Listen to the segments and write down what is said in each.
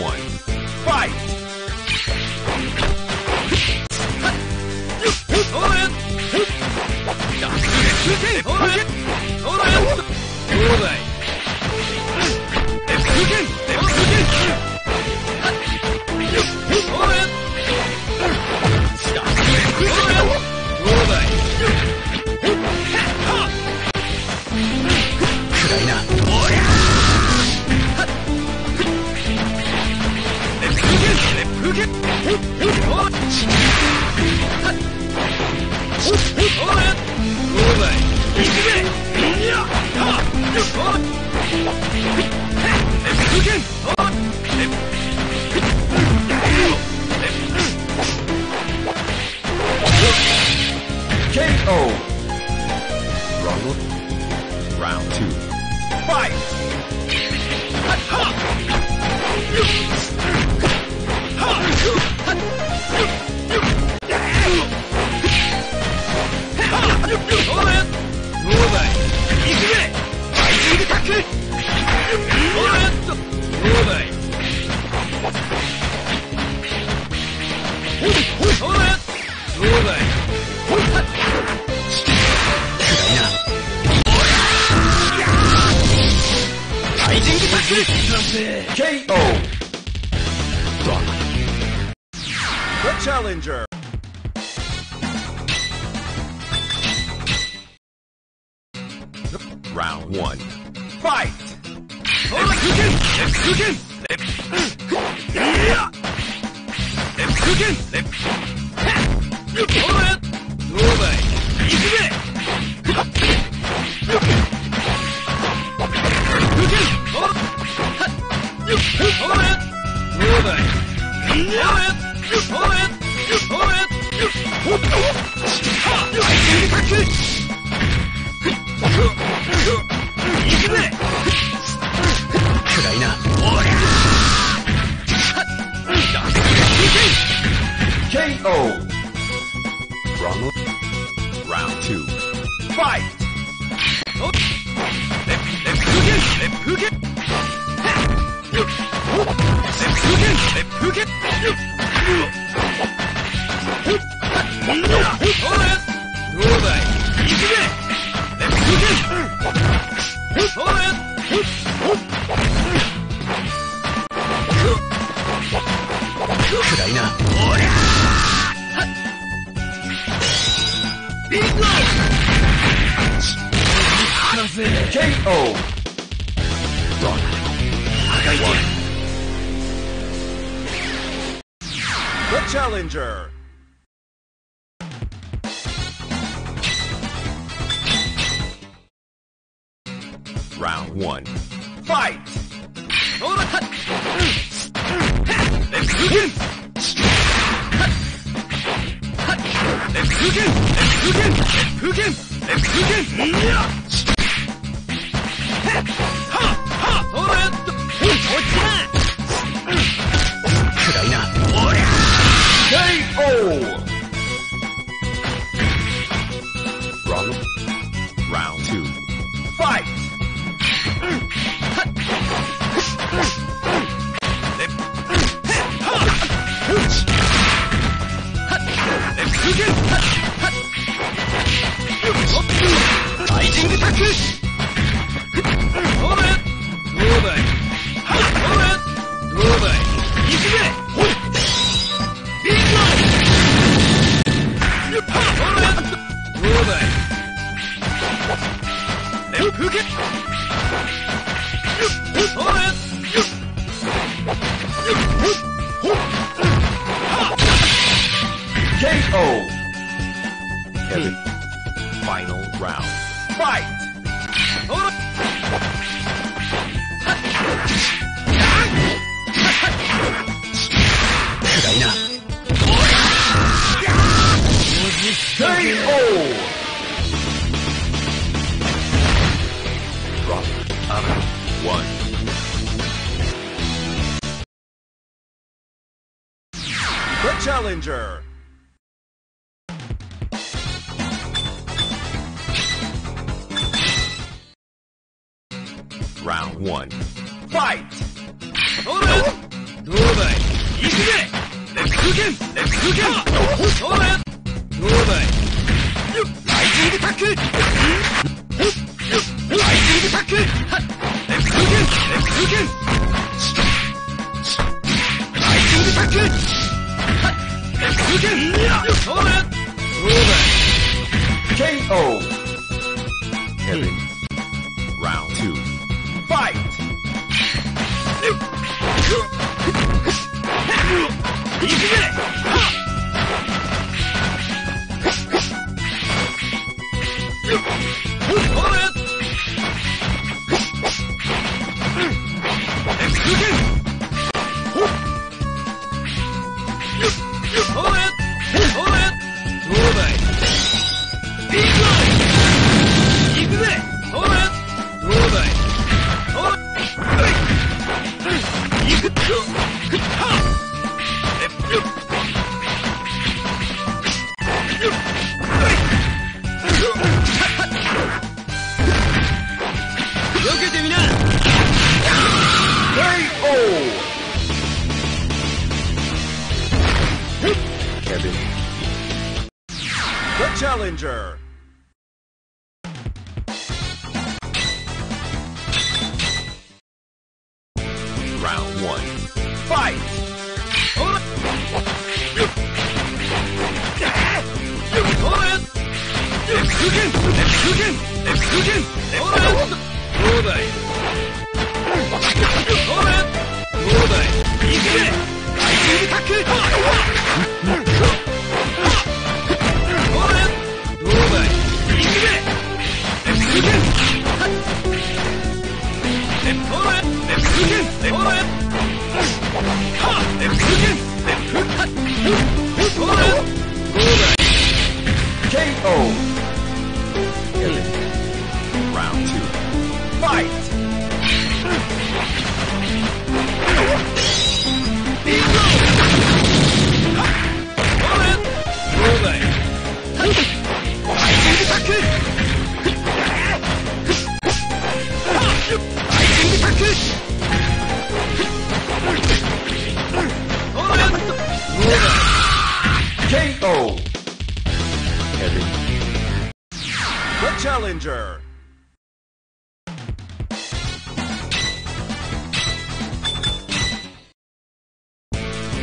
one. Fight! Round 2. Fight! K.O. The challenger. Round 1. Fight! K.O. Round 2. Fight! K.O. The challenger. Round 1. Fight! K.O. Round 2. Fight! K.O. Kevin. Final round. Fight! K.O. One. The challenger. Round 1. Fight! KO. Heavy. Round 2. Fight. The challenger. Round 1. Fight! KO. Heavy. The challenger.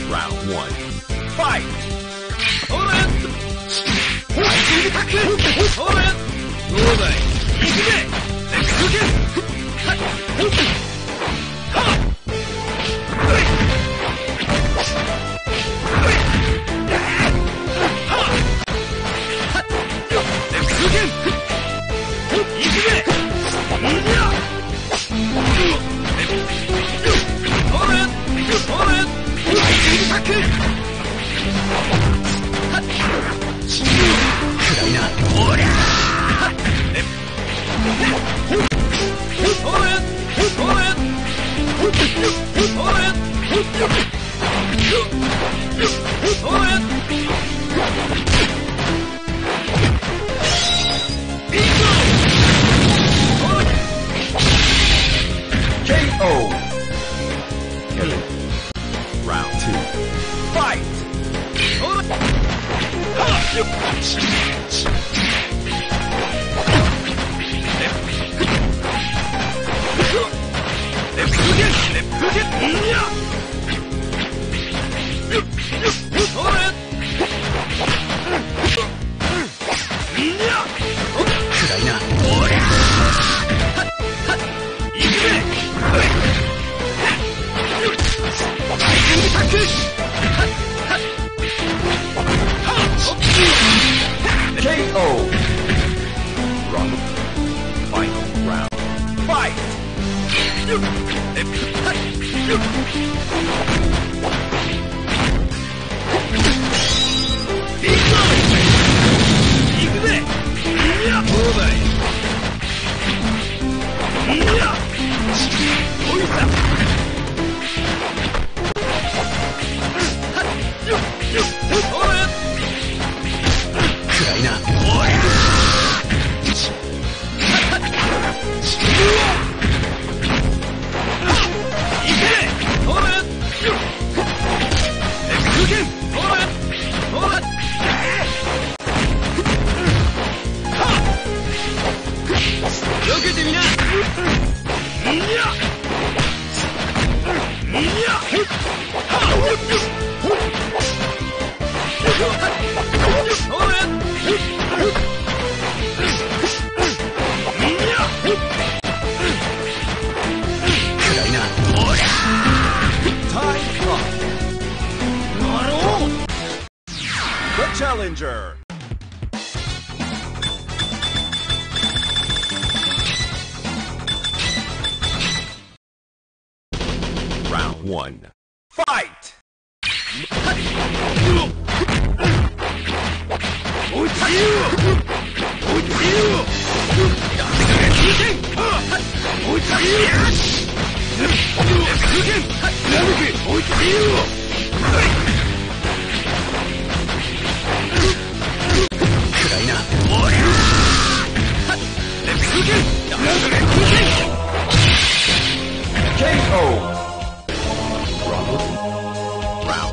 Round 1. Fight! You're The challenger. Round one. Fight! KO! Round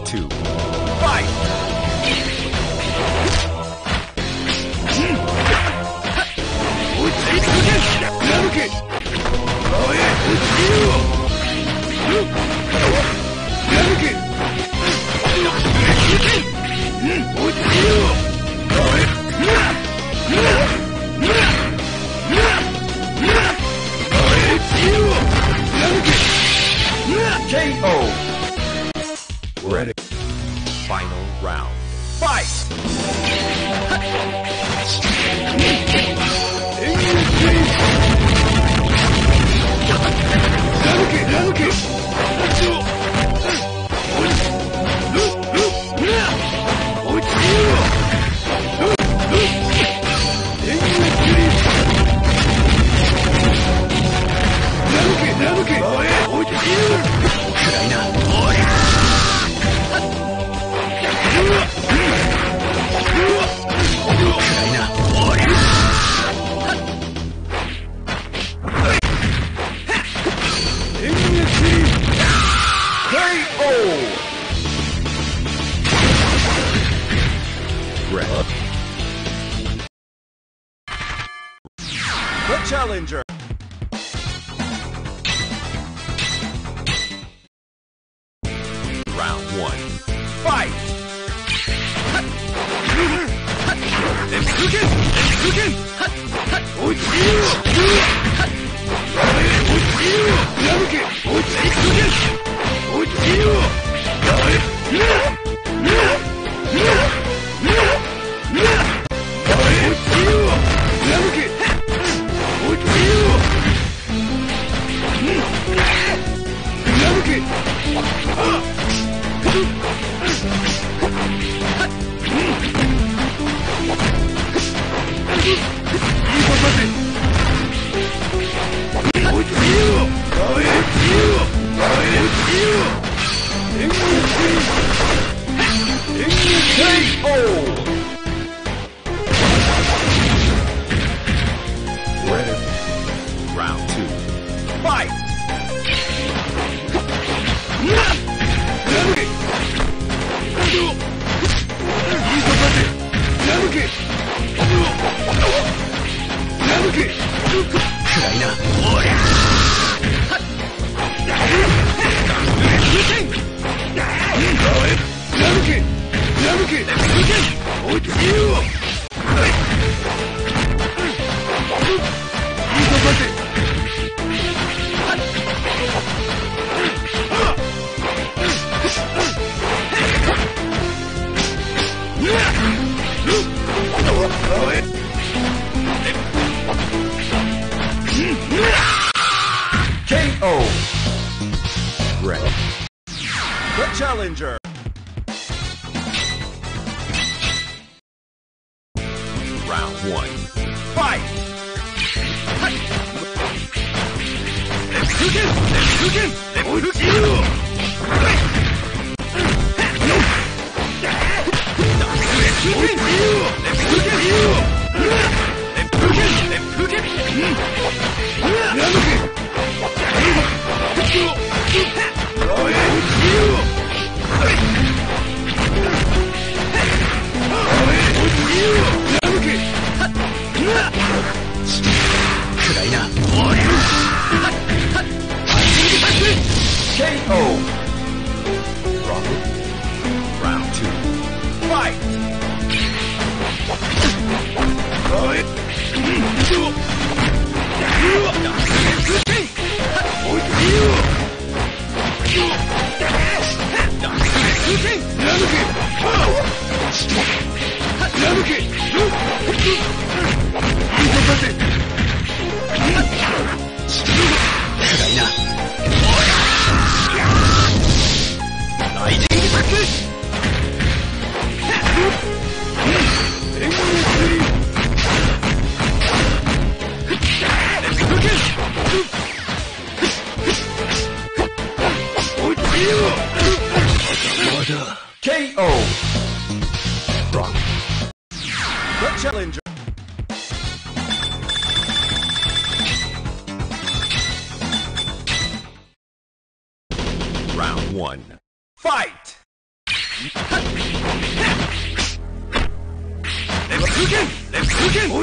two. Fight! KO! Ready. Final round. Fight! The challenger. Round one. Fight. Round two. Fight! The challenger. Round one. Fight! Let's go! problem. Round two. Fight! KO. Wrong. The challenger. Round one. Fight. Challenger. Round one. Fight!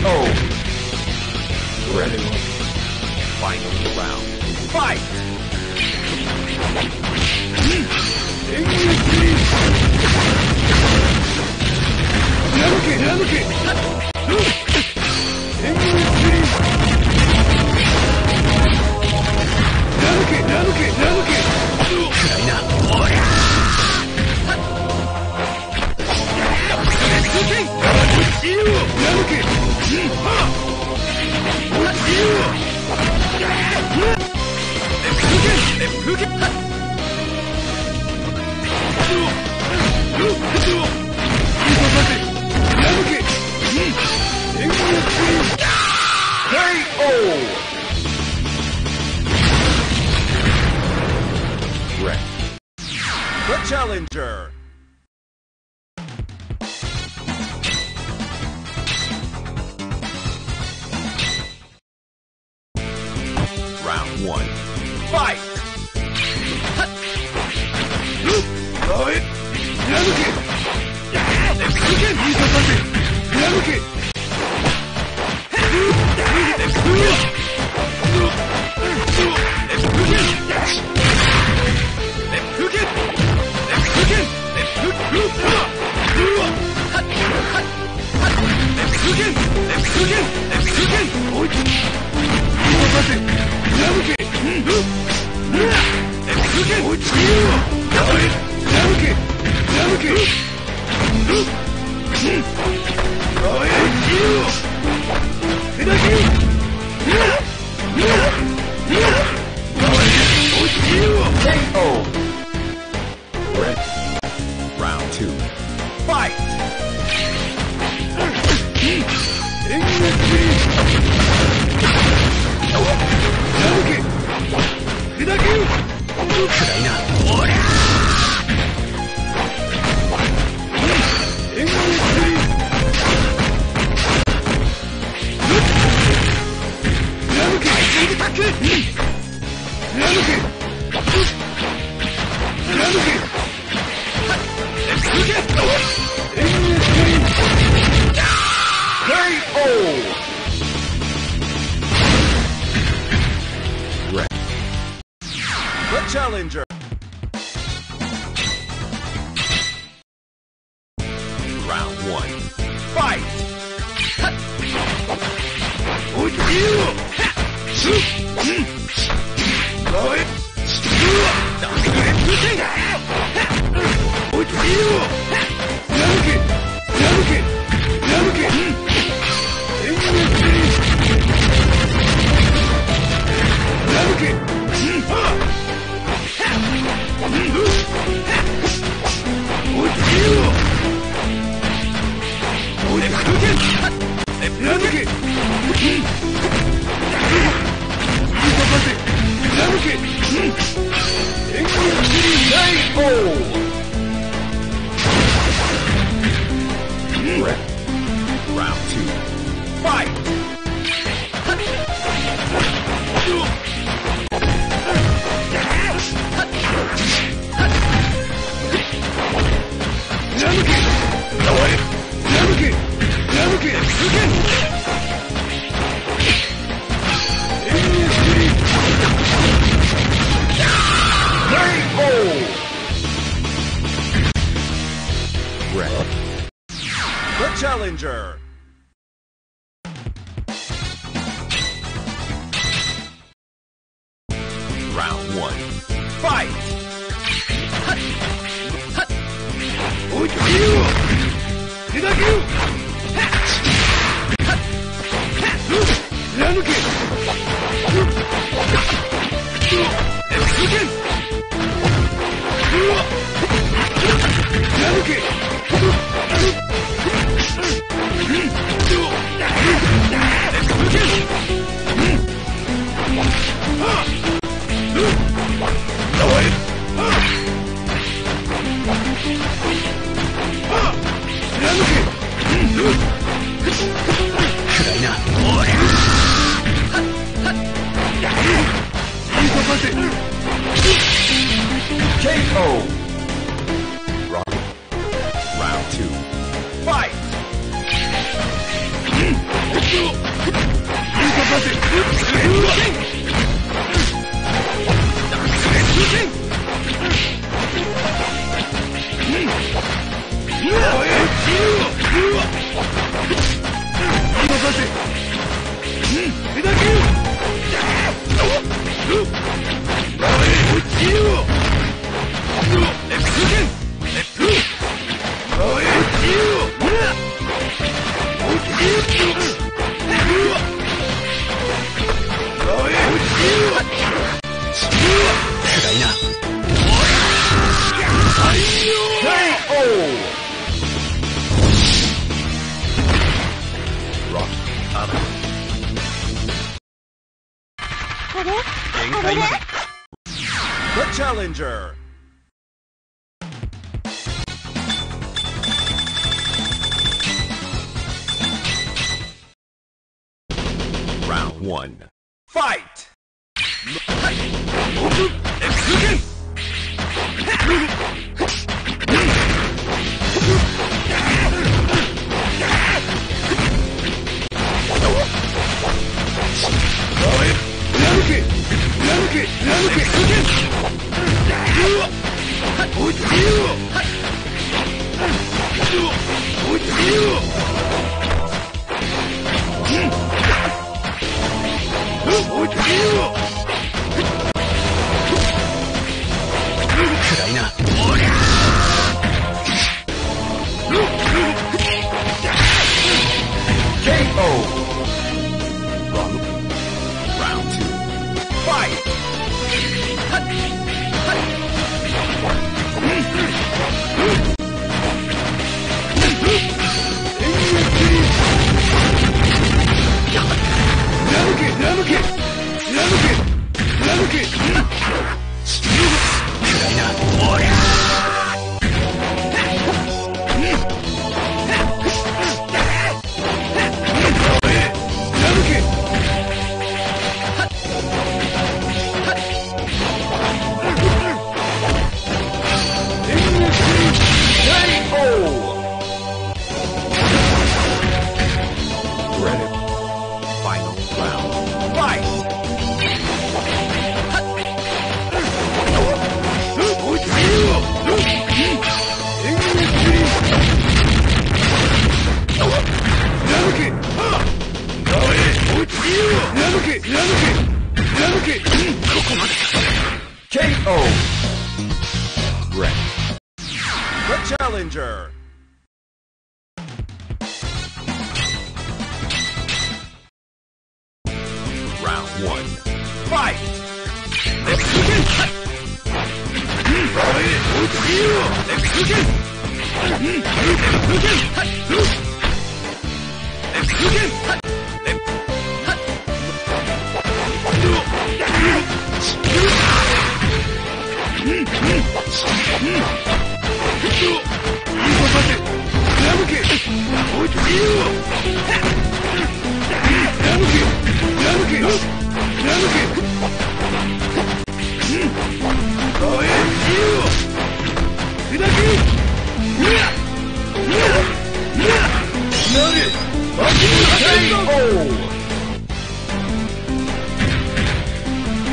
KO. Ready. final round. Fight! The challenger. Round one. Fight. Round two. Challenger. Round one. Fight! Round two. Fight! The challenger. Round one. Fight! Round two. Fight! The Challenger. Round one. Fight. The Challenger. Round one. Fight.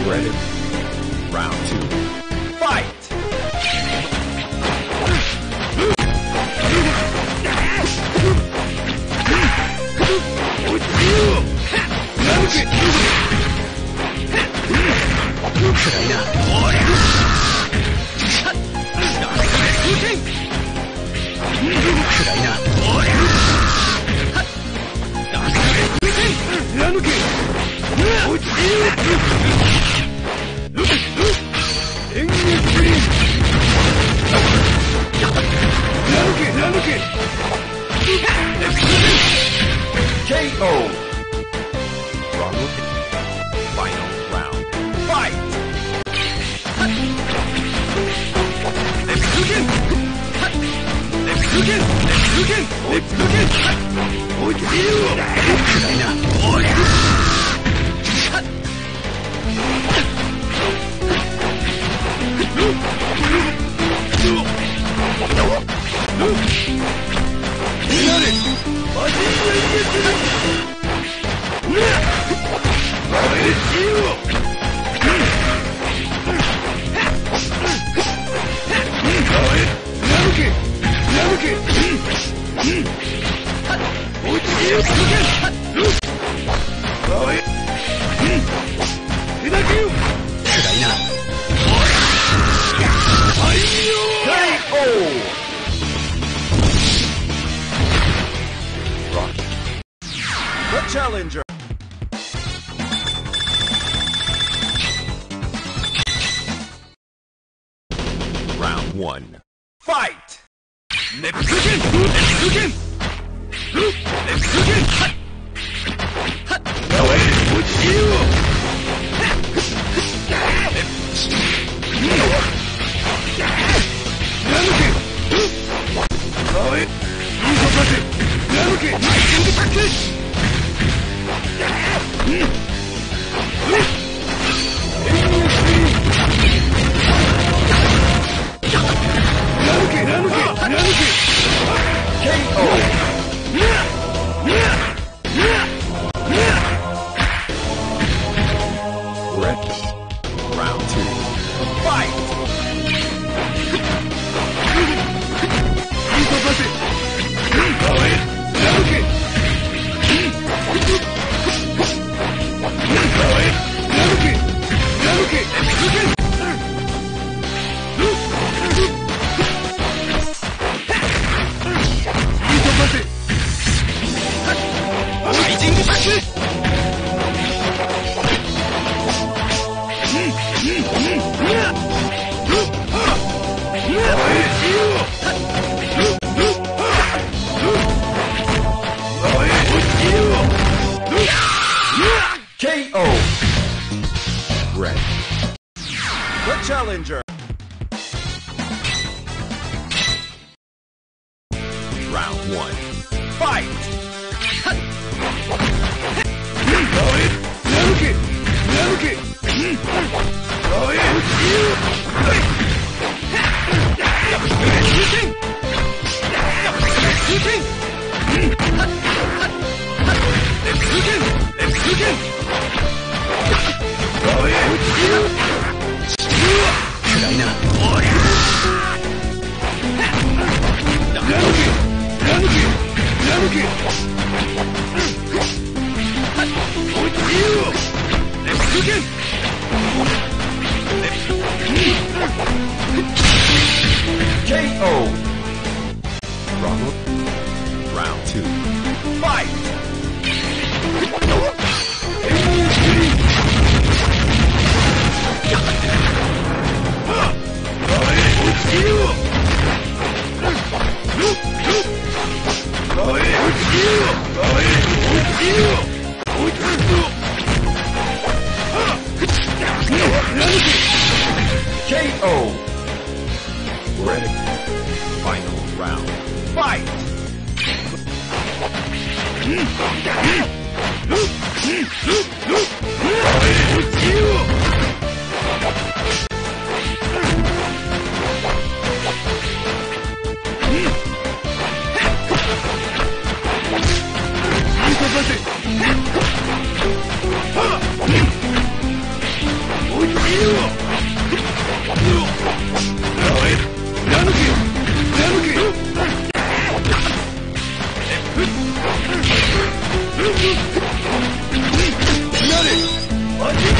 Ready? Round two. Fight! KO. Challenger. Round one. Fight! correct. Round 2. Fight! Challenger. Round 1. Fight! KO. Bravo. Round 2. Fight! KO. Ready. Final round. Fight!